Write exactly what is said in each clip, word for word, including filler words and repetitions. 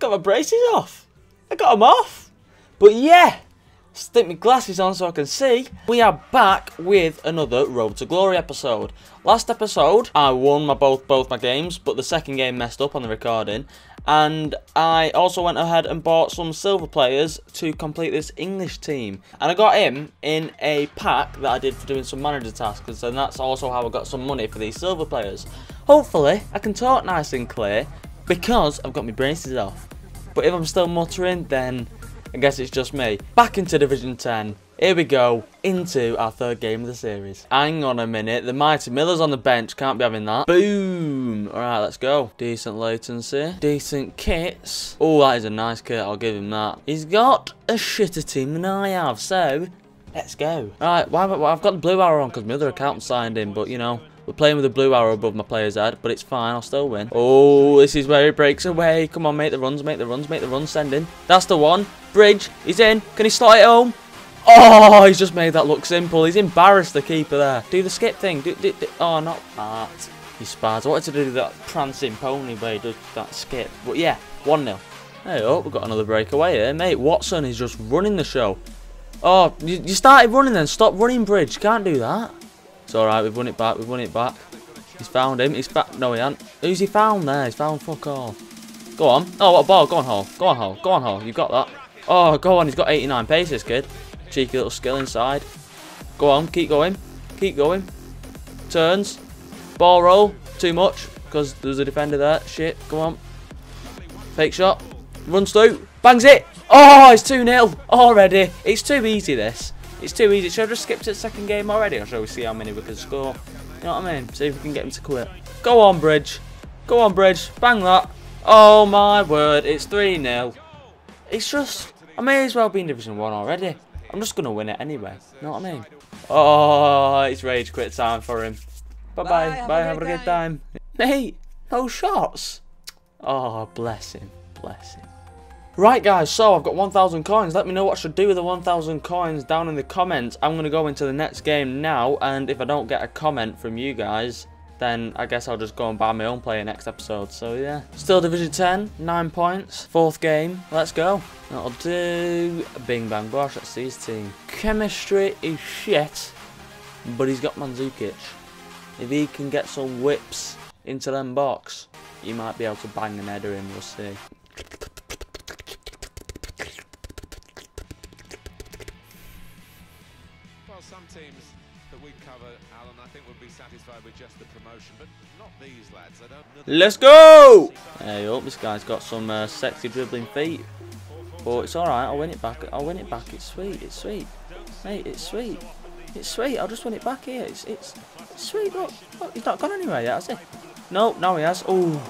got my braces off. I got them off. But yeah, stick my glasses on so I can see. We are back with another Road to Glory episode. Last episode, I won my both both my games, but the second game messed up on the recording. And I also went ahead and bought some silver players to complete this English team. And I got him in a pack that I did for doing some manager tasks, and that's also how I got some money for these silver players. Hopefully, I can talk nice and clear because I've got my braces off. But if I'm still muttering, then I guess it's just me. Back into Division ten. Here we go, into our third game of the series. Hang on a minute, the Mighty Miller's on the bench, can't be having that. Boom! Alright, let's go. Decent latency, decent kits. Oh, that is a nice kit, I'll give him that. He's got a shitter team than I have, so let's go. Alright, well, I've got the blue arrow on because my other account signed in, but you know, we're playing with the blue arrow above my player's head, but it's fine, I'll still win. Oh, this is where he breaks away. Come on, make the runs, make the runs, make the runs, send in. That's the one. Bridge, he's in. Can he slot it home? Oh, he's just made that look simple. He's embarrassed the keeper there. Do the skip thing. Do, do, do. Oh, not that. He spars. I wanted to do that prancing pony, but he does that skip. But yeah, one nil. Hey, oh, we've got another breakaway here, mate. Watson is just running the show. Oh, you, you started running then. Stop running, Bridge. Can't do that. It's alright. We've won it back. We've won it back. He's found him. He's back. No, he hasn't. Who's he found there? He's found fuck all. Go on. Oh, what a ball. Go on, Hall. Go on, Hall. Go on, Hall. You've got that. Oh, go on. He's got eighty-nine pace, this kid. Cheeky little skill inside. Go on, keep going, keep going. Turns, ball roll, too much, because there's a defender there. Shit, go on. Fake shot, runs through, bangs it. Oh, it's two nil already. It's too easy, this. It's too easy. Should I just skip to the second game already, or shall we see how many we can score? You know what I mean? See if we can get him to quit. Go on, Bridge. Go on, Bridge. Bang that. Oh, my word. It's three nil. It's just, I may as well be in Division one already. I'm just going to win it anyway. Know what I mean? Oh, it's rage quit time for him. Bye-bye. Bye, bye, have a good time. Mate, no shots. Oh, bless him. Bless him. Right, guys, so I've got one thousand coins. Let me know what I should do with the one thousand coins down in the comments. I'm going to go into the next game now, and if I don't get a comment from you guys, then I guess I'll just go and buy my own player next episode. So, yeah. Still Division ten, nine points, fourth game. Let's go. That'll do. Bing, bang, bosh. That's his team. Chemistry is shit, but he's got Mandzukic. If he can get some whips into them box, he might be able to bang an header in. We'll see. Well, some teams that we cover, Alan, I think would be satisfied with just the promotion, but not these lads. I don't know. Let's go! Hey, oh, this guy's got some uh, sexy dribbling feet, but it's all right. I'll win it back. I'll win it back. It's sweet. It's sweet, mate. It's sweet. It's sweet. I'll just win it back here. It's it's, it's sweet. Look, look, he's not gone anywhere yet, has he? No, no, he has. Oh,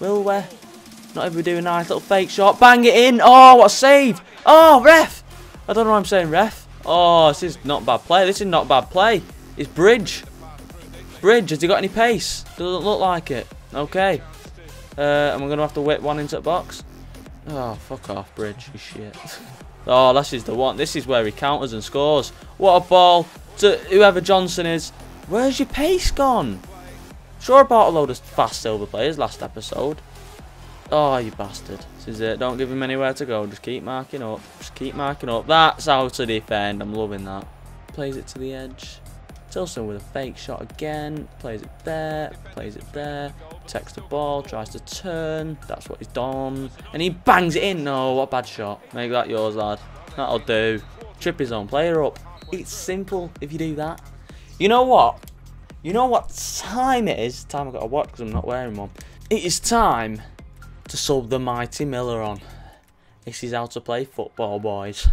will we? Not if we do a nice little fake shot. Bang it in. Oh, what a save! Oh, ref! I don't know why I'm saying ref. Oh, this is not bad play. This is not bad play. It's Bridge. Bridge, has he got any pace? Doesn't look like it. Okay. Uh, and we're going to have to whip one into the box. Oh, fuck off, Bridge. You shit. Oh, this is the one. This is where he counters and scores. What a ball to whoever Johnson is. Where's your pace gone? Sure, I bought a load of fast silver players last episode. Oh, you bastard. This is it. Don't give him anywhere to go. Just keep marking up. Just keep marking up. That's how to defend. I'm loving that. Plays it to the edge. Tilson with a fake shot again. Plays it there. Plays it there. Takes the ball. Tries to turn. That's what he's done. And he bangs it in. No, what a bad shot. Make that yours, lad. That'll do. Trip his own player up. It's simple if you do that. You know what? You know what time it is? Time I've got to watch because I'm not wearing one. It is time to sub the Mighty Miller on. This is how to play football, boys.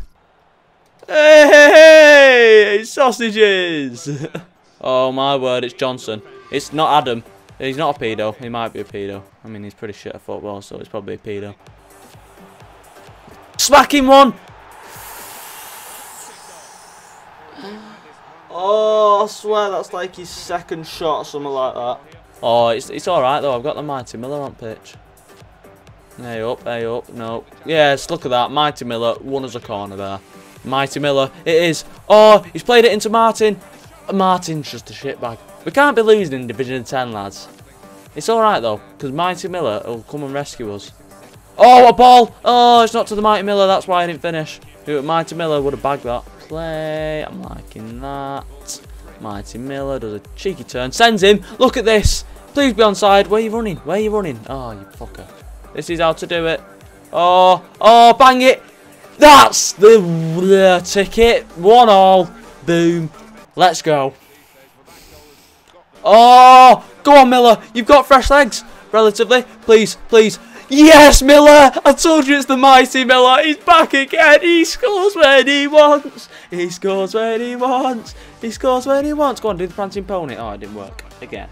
Hey, sausages! Oh my word, it's Johnson. It's not Adam. He's not a pedo. He might be a pedo. I mean, he's pretty shit at football, so he's probably a pedo. Smacking one! Oh, I swear that's like his second shot or something like that. Oh, it's, it's alright though. I've got the Mighty Miller on pitch. Hey up, hey up, no. Yes, look at that. Mighty Miller won us a corner there. Mighty Miller, it is. Oh, he's played it into Martin. Martin's just a shitbag. We can't be losing in Division ten, lads. It's alright, though, because Mighty Miller will come and rescue us. Oh, a ball! Oh, it's not to the Mighty Miller. That's why I didn't finish. Who at Mighty Miller would have bagged that play. I'm liking that. Mighty Miller does a cheeky turn. Sends him. Look at this. Please be onside. Where are you running? Where are you running? Oh, you fucker. This is how to do it. Oh, oh, bang it. That's the uh, ticket. One all. Boom. Let's go. Oh, go on, Miller. You've got fresh legs. Relatively. Please, please. Yes, Miller! I told you it's the Mighty Miller. He's back again. He scores when he wants. He scores when he wants. He scores when he wants. Go on, do the prancing pony. Oh, it didn't work. Again.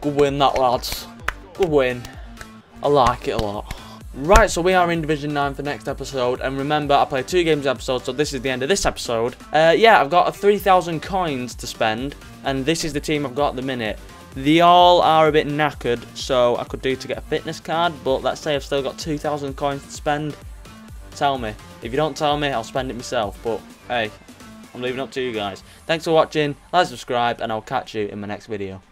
Good win, that, lads. Good win. I like it a lot. Right, so we are in Division nine for the next episode. And remember, I play two games an episode, so this is the end of this episode. Uh, yeah, I've got three thousand coins to spend. And this is the team I've got at the minute. They all are a bit knackered, so I could do to get a fitness card, but let's say I've still got two thousand coins to spend. Tell me. If you don't tell me, I'll spend it myself, but hey, I'm leaving it up to you guys. Thanks for watching, like, subscribe, and I'll catch you in my next video.